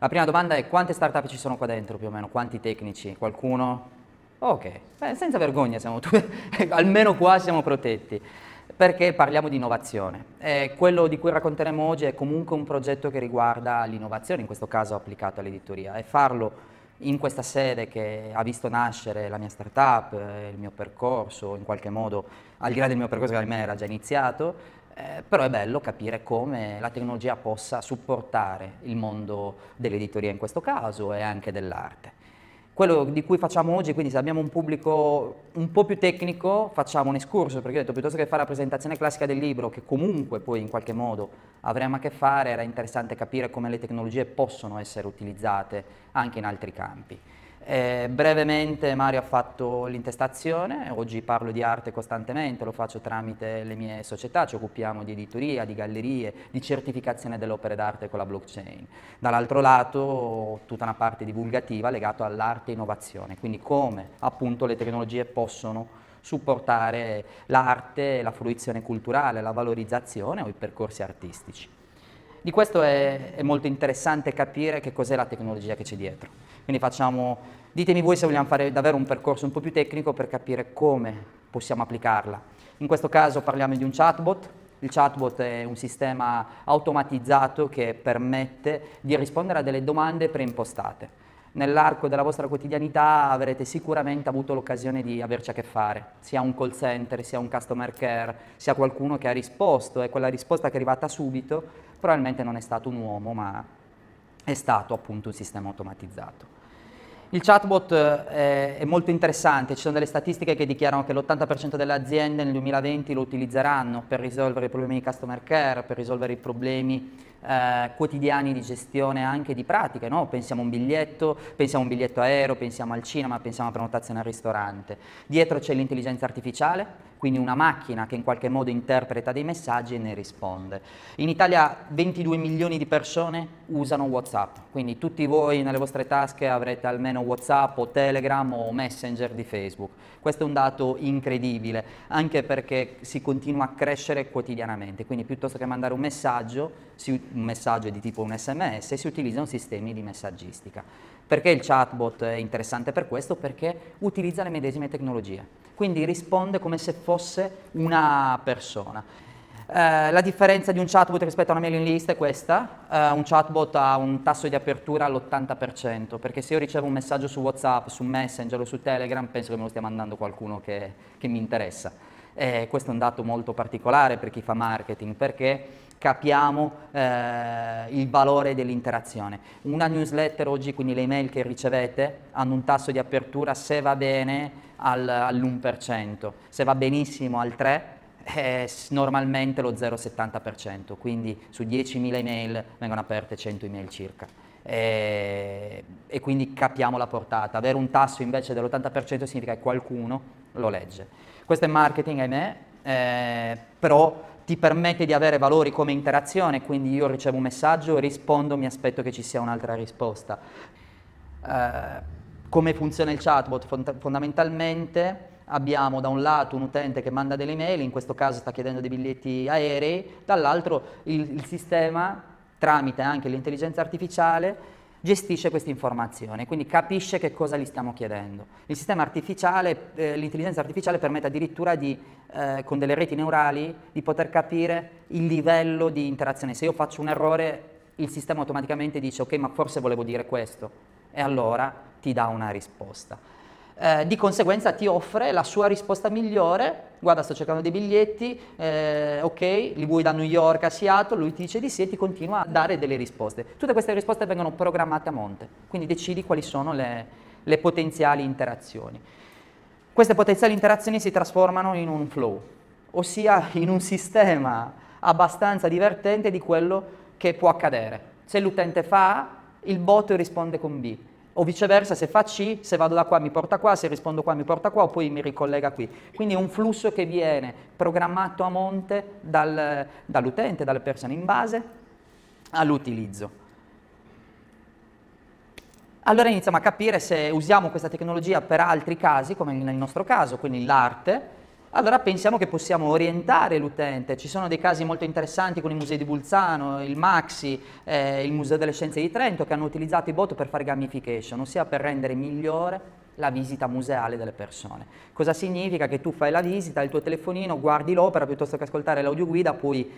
La prima domanda è: quante startup ci sono qua dentro più o meno? Quanti tecnici? Qualcuno? Ok, beh, senza vergogna siamo tutti, almeno qua siamo protetti, perché parliamo di innovazione. Quello di cui racconteremo oggi è comunque un progetto che riguarda l'innovazione, in questo caso applicato all'editoria, e farlo in questa sede che ha visto nascere la mia startup, il mio percorso, in qualche modo, al di là del mio percorso che almeno era già iniziato, però è bello capire come la tecnologia possa supportare il mondo dell'editoria in questo caso e anche dell'arte. Quello di cui facciamo oggi, quindi se abbiamo un pubblico un po' più tecnico, facciamo un escurso, perché ho detto piuttosto che fare la presentazione classica del libro, che comunque poi in qualche modo avremo a che fare, era interessante capire come le tecnologie possono essere utilizzate anche in altri campi. Brevemente Mario ha fatto l'intestazione, oggi parlo di arte costantemente, lo faccio tramite le mie società, ci occupiamo di editoria, di gallerie, di certificazione delle opere d'arte con la blockchain. Dall'altro lato tutta una parte divulgativa legata all'arte e innovazione, quindi come appunto le tecnologie possono supportare l'arte, la fruizione culturale, la valorizzazione o i percorsi artistici. Di questo è molto interessante capire che cos'è la tecnologia che c'è dietro. Quindi ditemi voi se vogliamo fare davvero un percorso un po' più tecnico per capire come possiamo applicarla. In questo caso parliamo di un chatbot. Il chatbot è un sistema automatizzato che permette di rispondere a delle domande preimpostate. Nell'arco della vostra quotidianità avrete sicuramente avuto l'occasione di averci a che fare, sia un call center, sia un customer care, sia qualcuno che ha risposto e quella risposta che è arrivata subito probabilmente non è stato un uomo, ma è stato appunto un sistema automatizzato. Il chatbot è molto interessante, ci sono delle statistiche che dichiarano che l'80% delle aziende nel 2020 lo utilizzeranno per risolvere i problemi di customer care, per risolvere i problemi quotidiani di gestione anche di pratiche, no? Pensiamo a un biglietto aereo, pensiamo al cinema, pensiamo a prenotazione al ristorante. Dietro c'è l'intelligenza artificiale, quindi una macchina che in qualche modo interpreta dei messaggi e ne risponde. In Italia 22 milioni di persone usano WhatsApp, quindi tutti voi nelle vostre tasche avrete almeno WhatsApp o Telegram o Messenger di Facebook. Questo è un dato incredibile, anche perché si continua a crescere quotidianamente, quindi piuttosto che mandare un messaggio di tipo un SMS, si utilizzano sistemi di messaggistica. Perché il chatbot è interessante per questo? Perché utilizza le medesime tecnologie, quindi risponde come se fosse una persona. La differenza di un chatbot rispetto a una mailing list è questa: un chatbot ha un tasso di apertura all'80%, perché se io ricevo un messaggio su WhatsApp, su Messenger o su Telegram, penso che me lo stia mandando qualcuno che mi interessa. Questo è un dato molto particolare per chi fa marketing, perché capiamo il valore dell'interazione. Una newsletter oggi, quindi le email che ricevete, hanno un tasso di apertura, se va bene, all'1%, se va benissimo al 3%, normalmente lo 0,70%, quindi su 10.000 email vengono aperte 100 email circa. E quindi capiamo la portata. Avere un tasso invece dell'80% significa che qualcuno lo legge. Questo è marketing, ahimè, però ti permette di avere valori come interazione, quindi io ricevo un messaggio, rispondo, mi aspetto che ci sia un'altra risposta. Come funziona il chatbot? Fondamentalmente abbiamo da un lato un utente che manda delle email, in questo caso sta chiedendo dei biglietti aerei, dall'altro il sistema, tramite anche l'intelligenza artificiale, gestisce questa informazione, quindi capisce che cosa gli stiamo chiedendo. Il sistema artificiale, l'intelligenza artificiale permette addirittura con delle reti neurali di poter capire il livello di interazione. Se io faccio un errore, il sistema automaticamente dice: ok, ma forse volevo dire questo, e allora ti dà una risposta. Di conseguenza ti offre la sua risposta migliore: guarda, sto cercando dei biglietti, ok, li vuoi da New York a Seattle? Lui ti dice di sì e ti continua a dare delle risposte. Tutte queste risposte vengono programmate a monte, quindi decidi quali sono le potenziali interazioni. Queste potenziali interazioni si trasformano in un flow, ossia in un sistema abbastanza divertente di quello che può accadere. Se l'utente fa A, il bot risponde con B. O viceversa, se fa C, se vado da qua mi porta qua, se rispondo qua mi porta qua, o poi mi ricollega qui. Quindi è un flusso che viene programmato a monte dall'utente, dalle persone, in base all'utilizzo. Allora iniziamo a capire se usiamo questa tecnologia per altri casi, come nel nostro caso, quindi l'arte, Allora pensiamo che possiamo orientare l'utente. Ci sono dei casi molto interessanti con i musei di Bolzano, il Maxi, il Museo delle Scienze di Trento, che hanno utilizzato i bot per fare gamification, ossia per rendere migliore la visita museale delle persone. Cosa significa? Che tu fai la visita, il tuo telefonino, guardi l'opera, piuttosto che ascoltare l'audioguida puoi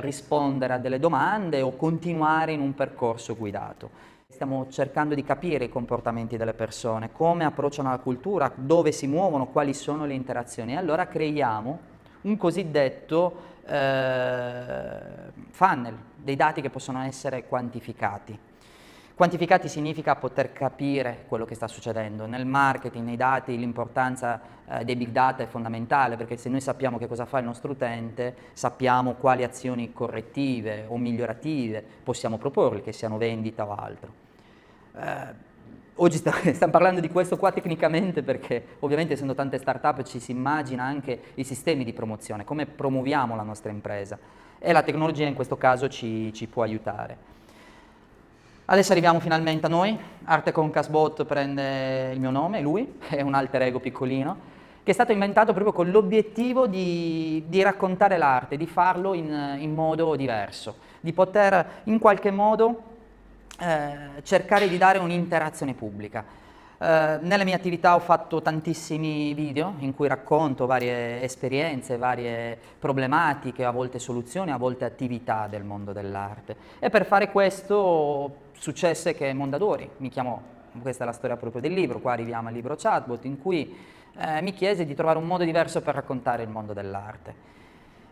rispondere a delle domande o continuare in un percorso guidato. Stiamo cercando di capire i comportamenti delle persone, come approcciano la cultura, dove si muovono, quali sono le interazioni. E allora creiamo un cosiddetto funnel, dei dati che possono essere quantificati. Quantificati significa poter capire quello che sta succedendo. Nel marketing, nei dati, l'importanza dei big data è fondamentale, perché se noi sappiamo che cosa fa il nostro utente, sappiamo quali azioni correttive o migliorative possiamo proporle, che siano vendita o altro. Oggi stiamo parlando di questo qua tecnicamente, perché ovviamente essendo tante start-up ci si immagina anche i sistemi di promozione, come promuoviamo la nostra impresa, e la tecnologia in questo caso ci può aiutare. Adesso arriviamo finalmente a noi. ArteConcasBOT prende il mio nome, lui, è un alter ego piccolino, che è stato inventato proprio con l'obiettivo di raccontare l'arte, di farlo in modo diverso, di poter in qualche modo cercare di dare un'interazione pubblica. Nelle mie attività ho fatto tantissimi video in cui racconto varie esperienze, varie problematiche, a volte soluzioni, a volte attività del mondo dell'arte. E per fare questo successe che Mondadori mi chiamò, questa è la storia proprio del libro, qua arriviamo al libro ChatBOT, in cui mi chiese di trovare un modo diverso per raccontare il mondo dell'arte.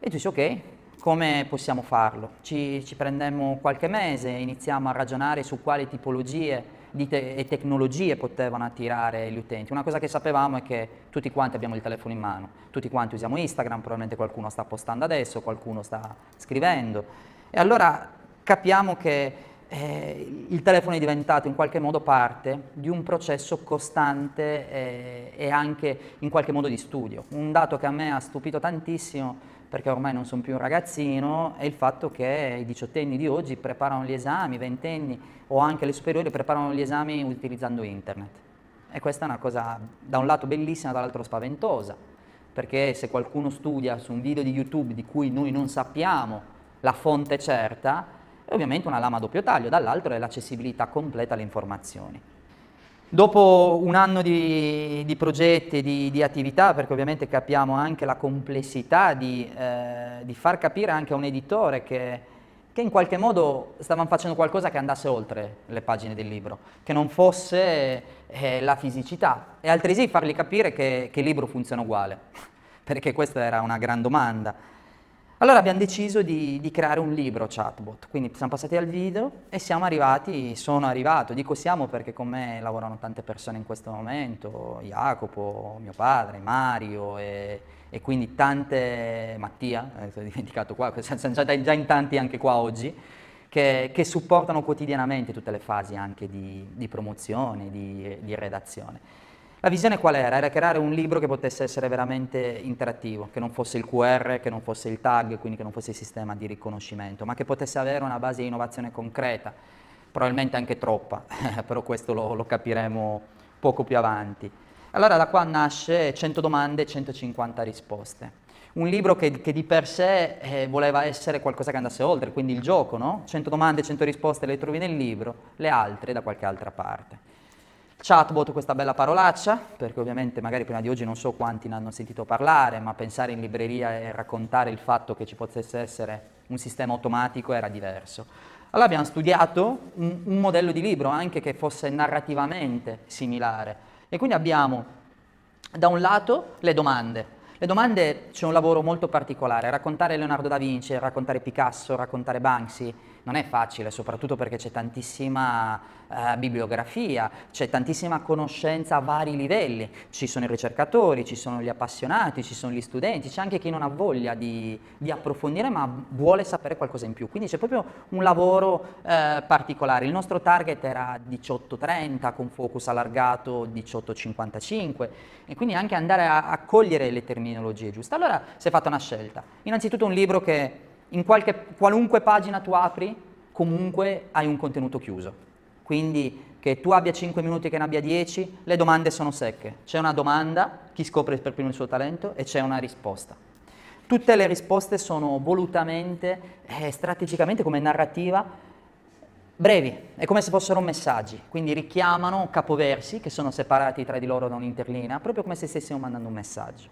E dice ok, come possiamo farlo? Ci prendemmo qualche mese, iniziamo a ragionare su quali tipologie e tecnologie potevano attirare gli utenti. Una cosa che sapevamo è che tutti quanti abbiamo il telefono in mano, tutti quanti usiamo Instagram, probabilmente qualcuno sta postando adesso, qualcuno sta scrivendo. E allora capiamo che il telefono è diventato in qualche modo parte di un processo costante e anche in qualche modo di studio. Un dato che a me ha stupito tantissimo, perché ormai non sono più un ragazzino, è il fatto che i 18enni di oggi preparano gli esami, i 20enni o anche le superiori preparano gli esami utilizzando internet. E questa è una cosa da un lato bellissima, dall'altro spaventosa, perché se qualcuno studia su un video di YouTube di cui noi non sappiamo la fonte certa, è ovviamente una lama a doppio taglio, dall'altro è l'accessibilità completa alle informazioni. Dopo un anno di progetti, di attività, perché ovviamente capiamo anche la complessità di far capire anche a un editore che in qualche modo stavamo facendo qualcosa che andasse oltre le pagine del libro, che non fosse la fisicità, e altresì fargli capire che il libro funziona uguale, perché questa era una gran domanda. Allora abbiamo deciso di creare un libro ChatBOT, quindi siamo passati al video e sono arrivato, dico siamo perché con me lavorano tante persone in questo momento, Jacopo, mio padre, Mario e quindi tante, Mattia, ho dimenticato qua, siamo già in tanti anche qua oggi, che supportano quotidianamente tutte le fasi anche di promozione, di redazione. La visione qual era? Era creare un libro che potesse essere veramente interattivo, che non fosse il QR, che non fosse il tag, quindi che non fosse il sistema di riconoscimento, ma che potesse avere una base di innovazione concreta, probabilmente anche troppa, però questo lo capiremo poco più avanti. Allora da qua nasce 100 domande e 150 risposte. Un libro che di per sé voleva essere qualcosa che andasse oltre, quindi il gioco, no? 100 domande e 100 risposte le trovi nel libro, le altre da qualche altra parte. ChatBOT, questa bella parolaccia, perché ovviamente magari prima di oggi non so quanti ne hanno sentito parlare, ma pensare in libreria e raccontare il fatto che ci potesse essere un sistema automatico era diverso. Allora abbiamo studiato un modello di libro anche che fosse narrativamente similare, e quindi abbiamo da un lato le domande. Le domande, c'è un lavoro molto particolare, raccontare Leonardo da Vinci, raccontare Picasso, raccontare Banksy non è facile, soprattutto perché c'è tantissima bibliografia, c'è tantissima conoscenza a vari livelli, ci sono i ricercatori, ci sono gli appassionati, ci sono gli studenti, c'è anche chi non ha voglia di approfondire ma vuole sapere qualcosa in più, quindi c'è proprio un lavoro particolare. Il nostro target era 18-30 con focus allargato 18-55, e quindi anche andare a cogliere le terminologie giuste. Allora si è fatta una scelta, innanzitutto un libro che in qualunque pagina tu apri, comunque hai un contenuto chiuso. Quindi che tu abbia 5 minuti, che ne abbia 10, le domande sono secche. C'è una domanda, chi scopre per primo il suo talento, e c'è una risposta. Tutte le risposte sono volutamente, strategicamente come narrativa, brevi. È come se fossero messaggi, quindi richiamano capoversi che sono separati tra di loro da un'interlinea, proprio come se stessimo mandando un messaggio.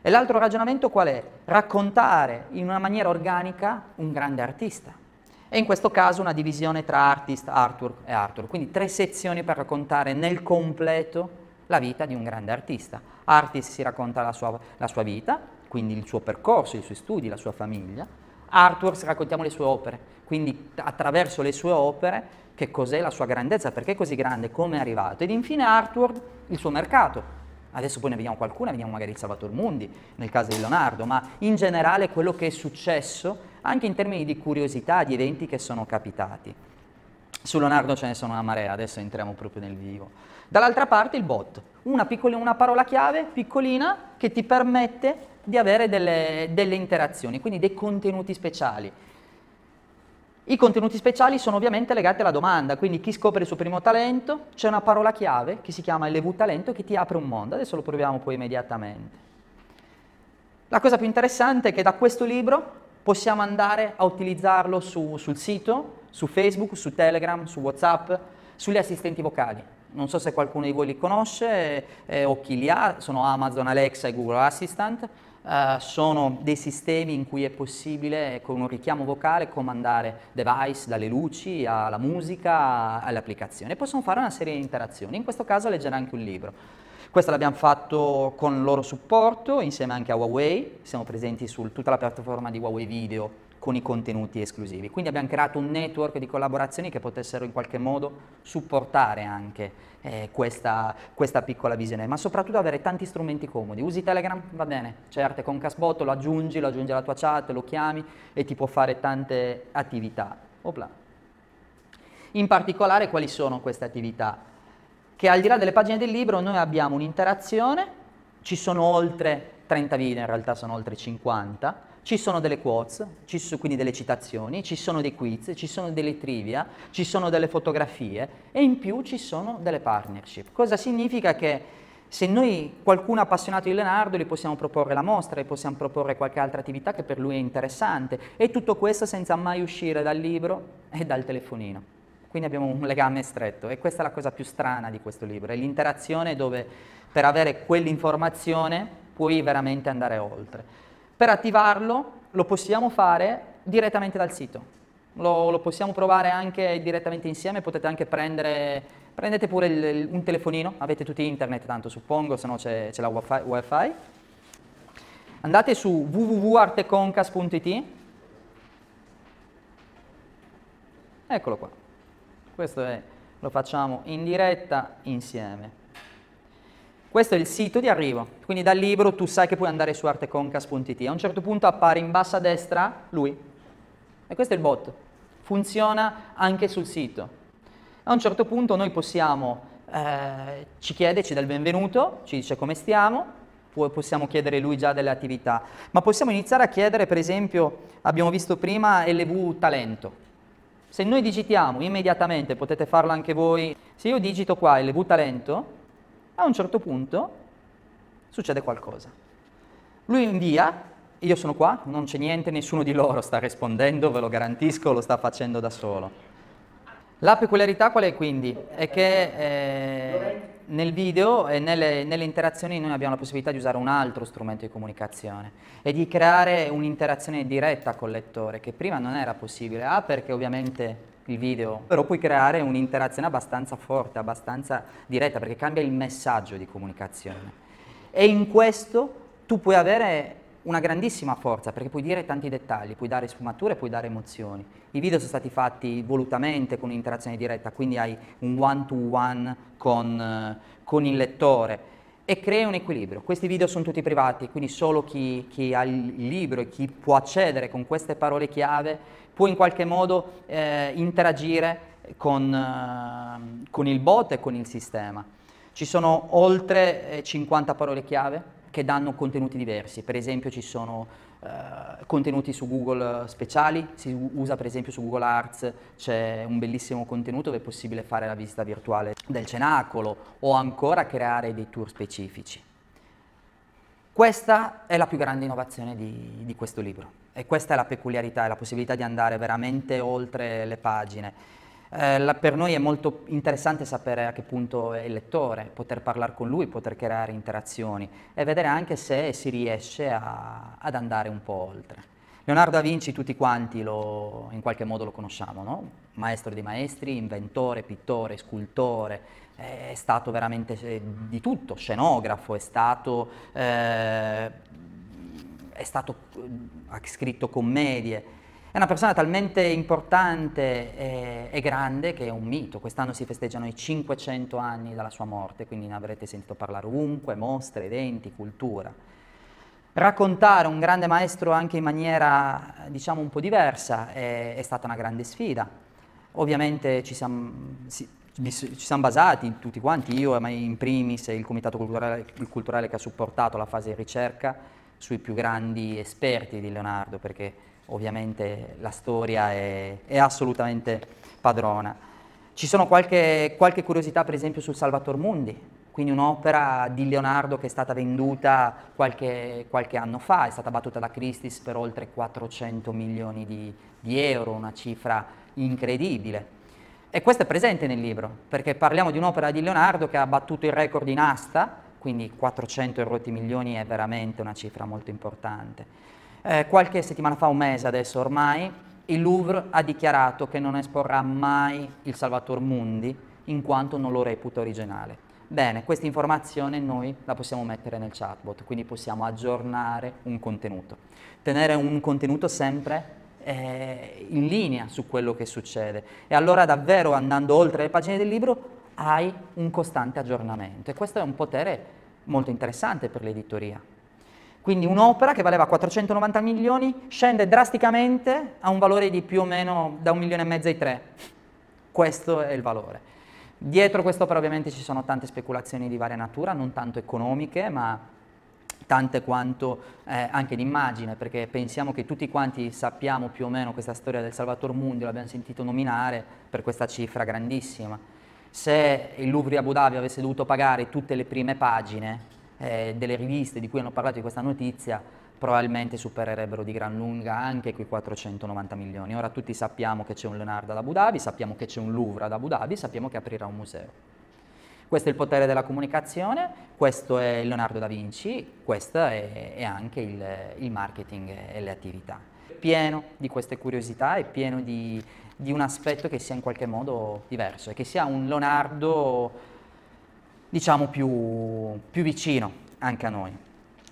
E l'altro ragionamento qual è? Raccontare in una maniera organica un grande artista. E in questo caso una divisione tra artist, artwork e artwork. Quindi 3 sezioni per raccontare nel completo la vita di un grande artista. Artist si racconta la sua vita, quindi il suo percorso, i suoi studi, la sua famiglia. Artworks raccontiamo le sue opere, quindi attraverso le sue opere che cos'è la sua grandezza, perché è così grande, come è arrivato. Ed infine artwork, il suo mercato. Adesso poi ne vediamo qualcuna, vediamo magari il Salvator Mundi, nel caso di Leonardo, ma in generale quello che è successo anche in termini di curiosità, di eventi che sono capitati. Su Leonardo ce ne sono una marea, adesso entriamo proprio nel vivo. Dall'altra parte il bot, una parola chiave piccolina che ti permette di avere delle interazioni, quindi dei contenuti speciali. I contenuti speciali sono ovviamente legati alla domanda, quindi chi scopre il suo primo talento, c'è una parola chiave che si chiama LV talento che ti apre un mondo, adesso lo proviamo poi immediatamente. La cosa più interessante è che da questo libro possiamo andare a utilizzarlo sul sito, su Facebook, su Telegram, su WhatsApp, sugli assistenti vocali. Non so se qualcuno di voi li conosce o chi li ha, sono Amazon Alexa e Google Assistant, sono dei sistemi in cui è possibile con un richiamo vocale comandare device, dalle luci alla musica, all'applicazione. Possono fare una serie di interazioni, in questo caso leggere anche un libro. Questo l'abbiamo fatto con il loro supporto, insieme anche a Huawei, siamo presenti su tutta la piattaforma di Huawei Video con i contenuti esclusivi. Quindi abbiamo creato un network di collaborazioni che potessero in qualche modo supportare anche questa piccola visione, ma soprattutto avere tanti strumenti comodi. Usi Telegram? Va bene, c'è ArteConcasBOT, lo aggiungi alla tua chat, lo chiami e ti può fare tante attività. Opla. In particolare quali sono queste attività? Che al di là delle pagine del libro noi abbiamo un'interazione, ci sono oltre 30 video, in realtà sono oltre 50, ci sono delle quotes, quindi delle citazioni, ci sono dei quiz, ci sono delle trivia, ci sono delle fotografie e in più ci sono delle partnership. Cosa significa? Che se noi, qualcuno appassionato di Leonardo, gli possiamo proporre la mostra, gli possiamo proporre qualche altra attività che per lui è interessante, e tutto questo senza mai uscire dal libro e dal telefonino. Quindi abbiamo un legame stretto e questa è la cosa più strana di questo libro, è l'interazione dove per avere quell'informazione puoi veramente andare oltre. Per attivarlo lo possiamo fare direttamente dal sito, lo possiamo provare anche direttamente insieme, potete anche prendete pure un telefonino, avete tutti internet tanto suppongo, se no c'è la wifi. Andate su www.arteconcas.it, eccolo qua. Questo lo facciamo in diretta insieme. Questo è il sito di arrivo, quindi dal libro tu sai che puoi andare su arteconcas.it. A un certo punto appare in basso a destra lui, e questo è il bot, funziona anche sul sito. A un certo punto noi possiamo, ci dà il benvenuto, ci dice come stiamo, possiamo chiedere lui già delle attività, ma possiamo iniziare a chiedere, per esempio, abbiamo visto prima LV Talento. Se noi digitiamo immediatamente, potete farlo anche voi, se io digito qua LV Talento, a un certo punto succede qualcosa. Lui invia, io sono qua, non c'è niente, nessuno di loro sta rispondendo, ve lo garantisco, lo sta facendo da solo. La peculiarità qual è quindi? È che nel video e nelle interazioni noi abbiamo la possibilità di usare un altro strumento di comunicazione e di creare un'interazione diretta col lettore che prima non era possibile, perché ovviamente il video, però puoi creare un'interazione abbastanza forte, abbastanza diretta, perché cambia il messaggio di comunicazione e in questo tu puoi avere una grandissima forza, perché puoi dire tanti dettagli, puoi dare sfumature, puoi dare emozioni. I video sono stati fatti volutamente con un'interazione diretta, quindi hai un one-to-one con il lettore e crei un equilibrio. Questi video sono tutti privati, quindi solo chi ha il libro e chi può accedere con queste parole chiave può in qualche modo interagire con il bot e con il sistema. Ci sono oltre 50 parole chiave, che danno contenuti diversi. Per esempio ci sono contenuti su Google speciali, si usa per esempio su Google Arts, c'è un bellissimo contenuto dove è possibile fare la visita virtuale del Cenacolo o ancora creare dei tour specifici. Questa è la più grande innovazione di questo libro e questa è la peculiarità, è la possibilità di andare veramente oltre le pagine. Per noi è molto interessante sapere a che punto è il lettore, poter parlare con lui, poter creare interazioni e vedere anche se si riesce ad andare un po' oltre. Leonardo da Vinci tutti quanti in qualche modo lo conosciamo, no? Maestro dei maestri, inventore, pittore, scultore, è stato veramente di tutto, scenografo, ha scritto commedie. È una persona talmente importante e grande che è un mito. Quest'anno si festeggiano i 500 anni dalla sua morte, quindi ne avrete sentito parlare ovunque, mostre, eventi, cultura. Raccontare un grande maestro anche in maniera, diciamo, un po' diversa è stata una grande sfida. Ovviamente ci siamo basati tutti quanti, io ma in primis e il comitato culturale che ha supportato la fase di ricerca, sui più grandi esperti di Leonardo, perché ovviamente la storia è assolutamente padrona. Ci sono qualche curiosità per esempio sul Salvator Mundi, quindi un'opera di Leonardo che è stata venduta qualche anno fa, è stata battuta da Christie's per oltre 400 milioni di euro, una cifra incredibile. E questo è presente nel libro, perché parliamo di un'opera di Leonardo che ha battuto il record in asta, quindi 400 milioni è veramente una cifra molto importante. Qualche settimana fa, un mese adesso ormai, il Louvre ha dichiarato che non esporrà mai il Salvator Mundi in quanto non lo reputa originale. Bene, questa informazione noi la possiamo mettere nel chatbot, quindi possiamo aggiornare un contenuto. Tenere un contenuto sempre in linea su quello che succede. E allora davvero, andando oltre le pagine del libro, hai un costante aggiornamento. E questo è un potere molto interessante per l'editoria. Quindi un'opera che valeva 490 milioni scende drasticamente a un valore di più o meno da 1,5 milioni ai 3. Questo è il valore. Dietro quest'opera ovviamente ci sono tante speculazioni di varia natura, non tanto economiche, ma tante quanto anche di immagine, perché pensiamo che tutti quanti sappiamo più o meno questa storia del Salvator Mundi, l'abbiamo sentito nominare per questa cifra grandissima. Se il Louvre di Abu Dhabi avesse dovuto pagare tutte le prime pagine delle riviste di cui hanno parlato di questa notizia, probabilmente supererebbero di gran lunga anche quei 490 milioni. Ora tutti sappiamo che c'è un Leonardo ad Abu Dhabi, sappiamo che c'è un Louvre ad Abu Dhabi, sappiamo che aprirà un museo. Questo è il potere della comunicazione, questo è Leonardo da Vinci, questo è anche il marketing e le attività. Pieno di queste curiosità e pieno di un aspetto che sia in qualche modo diverso e che sia un Leonardo, diciamo, più vicino anche a noi.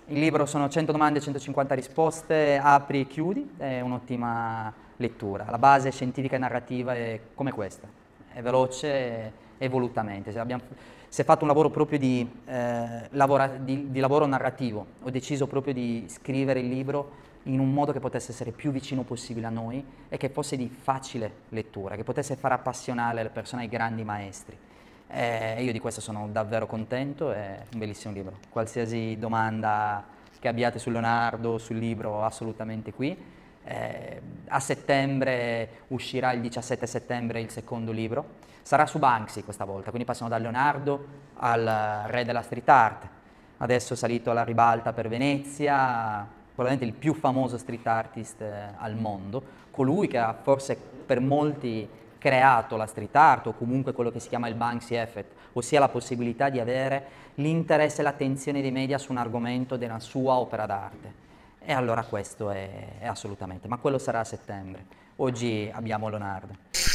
Il libro sono 100 domande e 150 risposte, apri e chiudi, è un'ottima lettura. La base scientifica e narrativa è come questa, è veloce e volutamente. Si è fatto un lavoro proprio di lavoro narrativo, ho deciso proprio di scrivere il libro in un modo che potesse essere più vicino possibile a noi e che fosse di facile lettura, che potesse far appassionare le persone ai grandi maestri. Io di questo sono davvero contento, è un bellissimo libro. Qualsiasi domanda che abbiate su Leonardo, sul libro, assolutamente qui. A settembre uscirà, il 17 settembre, il secondo libro. Sarà su Banksy questa volta, quindi passiamo da Leonardo al re della street art. Adesso è salito alla ribalta per Venezia, probabilmente il più famoso street artist al mondo, colui che ha forse per molti creato la street art o comunque quello che si chiama il Banksy effect, ossia la possibilità di avere l'interesse e l'attenzione dei media su un argomento della sua opera d'arte. E allora questo è assolutamente, ma quello sarà a settembre. Oggi abbiamo Leonardo.